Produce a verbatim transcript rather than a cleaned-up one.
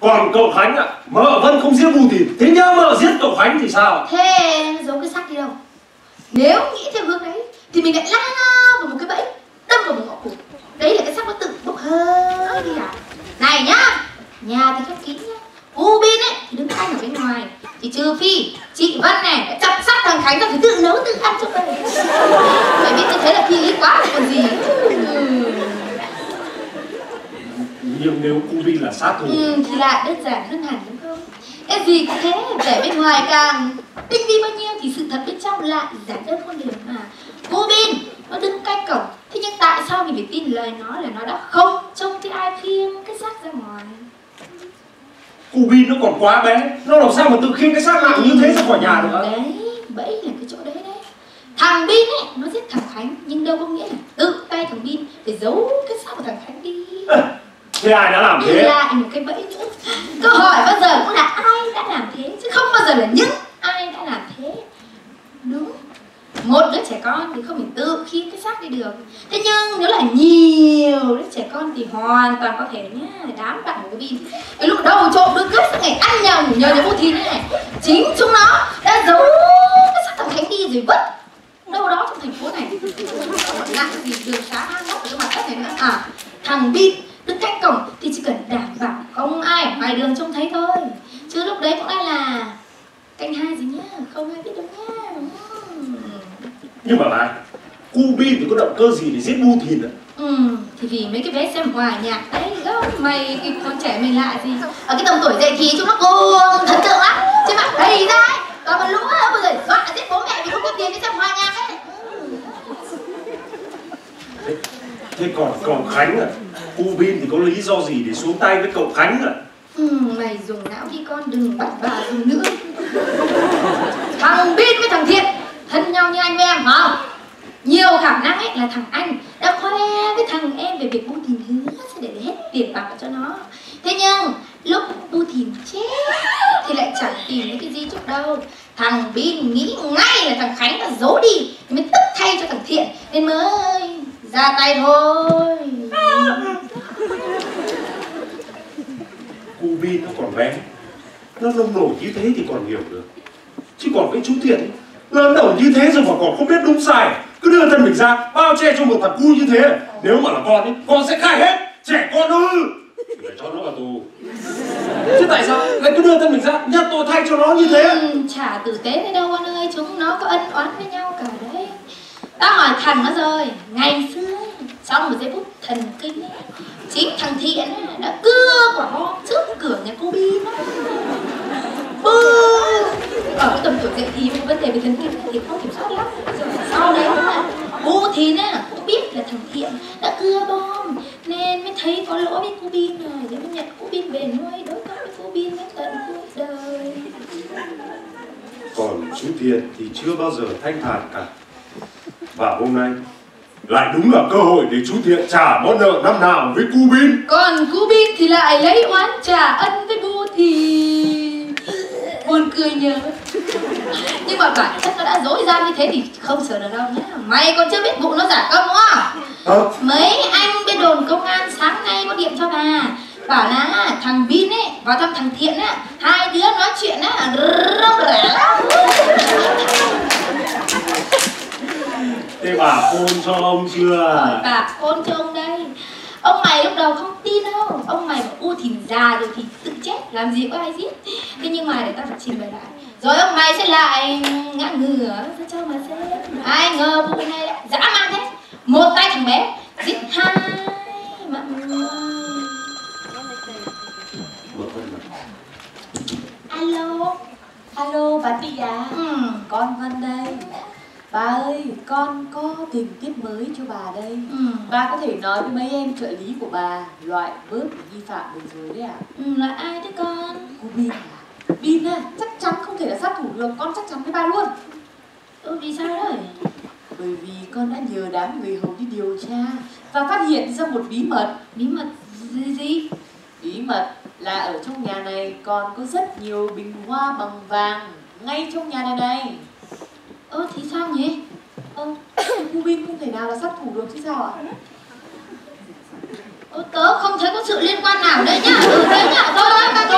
Còn cậu Khánh ạ, à, mợ vẫn không giết Bù Tìm. Thế nhớ mợ giết cậu Khánh thì sao? Thế giấu cái xác đi đâu? Nếu nghĩ theo hướng đấy thì mình lại lao vào một cái bẫy, đâm vào một ngõ cụt. Đấy là cái xác nó tự bốc hơi đi à. Này nhá, nhà thì khép kín nhá, u bin ấy thì đứng canh ở bên ngoài. Thì trừ phi chị Vân này đã chặt xác thằng Khánh ra thì tự nấu tự ăn cho mình. Phải biết như thế là phi lý quá thì còn gì. Ừ. Nhưng nếu cô Vinh là sát thủ ừ, thì lại đơn giản hơn hẳn đúng không? Cái gì cũng thế, vẻ bên ngoài càng tinh vi bao nhiêu thì sự thật bên trong lại giản đơn hơn được mà. Cô Vinh nó đứng canh cổng, thế nhưng tại sao mình phải tin lời nó là nó đã không trông thấy ai khiêng cái xác ra ngoài? Cô Vinh nó còn quá bé, nó làm sao mà tự khiêng cái xác lại như thế ra khỏi nhà được? Đấy, bẫy là cái chỗ đấy đấy. Thằng Bin ấy nó giết thằng Khánh nhưng đâu có nghĩa là tự tay thằng Bin để giấu cái xác của thằng Khánh đi. À. Thế ai đã làm thế? Đây là một cái bẫy nữa. Câu hỏi bao giờ cũng là ai đã làm thế, chứ không bao giờ là những ai đã làm thế. Đúng. Một đứa trẻ con thì không thể tự khiêng cái xác đi được. Thế nhưng nếu là nhiều đứa trẻ con thì hoàn toàn có thể nhá. Đám bạn của Bin cái lúc đầu trộm đứa cướp suốt ngày ăn nhầm nhờ đến Bù Thìn này, chính chúng nó đã giấu cái xác thằng Khánh đi rồi vứt đâu đó trong thành phố này. Nặng gì đường xá hang hốc cái mặt đất này nữa. À, thằng Bin đứng cách cổng thì chỉ cần đảm bảo không ai ở ngoài đường trông thấy thôi, chứ lúc đấy cũng ai là canh hai gì nhá, không ai biết đâu nhá. Nhưng mà này, cô Bin thì có động cơ gì để giết Bù Thìn ạ? Ừ, thì vì mấy cái vé xem hòa nhạc đấy gốc mày cái con trẻ mình lạ gì. Ở cái tầm tuổi dậy thì chúng nó cuồng thần tượng lắm, trên mặt đầy ra ấy, còn một lũ á, bây giờ dọa giết bố mẹ vì không có tiền đi xem hòa nhạc ấy. Thế, thế còn còn Khánh à? Cô Bin thì có lý do gì để xuống tay với cậu Khánh ạ? À? Ừ, mày dùng não đi con, đừng bắt bà dùng nữa. Thằng Bin với thằng Thiện thân nhau như anh với em không? Nhiều khả năng ấy là thằng anh đã khoe với thằng em về việc Bù Thìn hứa sẽ để hết tiền bạc cho nó. Thế nhưng lúc Bù Thìn chết thì lại chẳng tìm thấy cái di chúc đâu. Thằng Bin nghĩ ngay là thằng Khánh đã giấu đi thì mới tức thay cho thằng Thiện nên mới ra tay thôi. Cô Bin nó còn bé, nó nông nổi như thế thì còn hiểu được, chứ còn cái chú Thiện lớn đầu như thế rồi mà còn không biết đúng sai, cứ đưa thân mình ra bao che cho một thằng cu như thế. Nếu mà là con ấy, con sẽ khai hết. Trẻ con ư, để cho nó vào tù. Chứ tại sao lại cứ đưa thân mình ra nhận tội thay cho nó như thế? Ừ, chả tử tế thế đâu con ơi, chúng nó có ân oán với nhau cả đấy. Tao hỏi thằng nó rồi, ngày xưa trong một giây phút thần kinh ấy, chính thằng Thiện ấy, đã cưa quả bom trước cửa nhà cô Bin đó. Bương! Ở cái tầm tuổi dậy thì một vấn đề về thần kinh thì không kiểm soát lắm. Sau đấy là Bù Thìn á, cũng biết là thằng Thiện đã cưa bom nên mới thấy có lỗi với cô Bin rồi, nên mới nhận cô Bin về nuôi, đối tác với cô Bin đến tận cuộc đời. Còn chú Thiện thì chưa bao giờ thanh thản cả. Và hôm nay lại đúng là cơ hội để chú Thiện trả món nợ năm nào với cô Bin. Còn cô Bin thì lại lấy oán trả ân với Bù Thìn. Buồn cười nhờ. Nhưng mà bản chất nó đã dối gian như thế thì không sửa được đâu nhá. Mày còn chưa biết vụ nó giả công á. À? Mấy anh bên đồn công an sáng nay có điện cho bà, bảo là thằng Bin ấy và thằng thằng Thiện á, hai đứa nói chuyện á râm rã lắm. Thế bà khôn cho ông chưa? Ờ, bà khôn cho ông đây. Ông mày lúc đầu không tin đâu. Ông mày bảo U Thìn già rồi thì tự chết, làm gì có ai giết. Thế nhưng mà để ta phải trình bày lại. Rồi ông mày sẽ lại ngã ngửa ra cho mà xem. Ai ngờ vụ này lại dã man thế. Một tay thằng bé giết hai mẹ người. Alo, alo bà Tị à? Ừ, con Vân đây. Bà ơi, con có tình tiết mới cho bà đây. Ừ. Bà có thể nói với mấy em trợ lý của bà loại bớt vi phạm được rồi đấy ạ. À? Ừ, là ai thế con? Cô Bin à? Bin à, chắc chắn không thể là sát thủ được, con chắc chắn với bà luôn. Ừ, vì sao đấy? Bởi vì con đã nhờ đám người hầu đi điều tra và phát hiện ra một bí mật. Bí mật gì gì? Bí mật là ở trong nhà này còn có rất nhiều bình hoa bằng vàng ngay trong nhà này này. Ơ thì sao nhỉ? Ơ, cô Bin không thể nào là sát thủ được chứ sao ạ? Ơ tớ không thấy có sự liên quan nào đấy nhá. Ừ, đấy nhá, thôi thôi, thôi, thôi.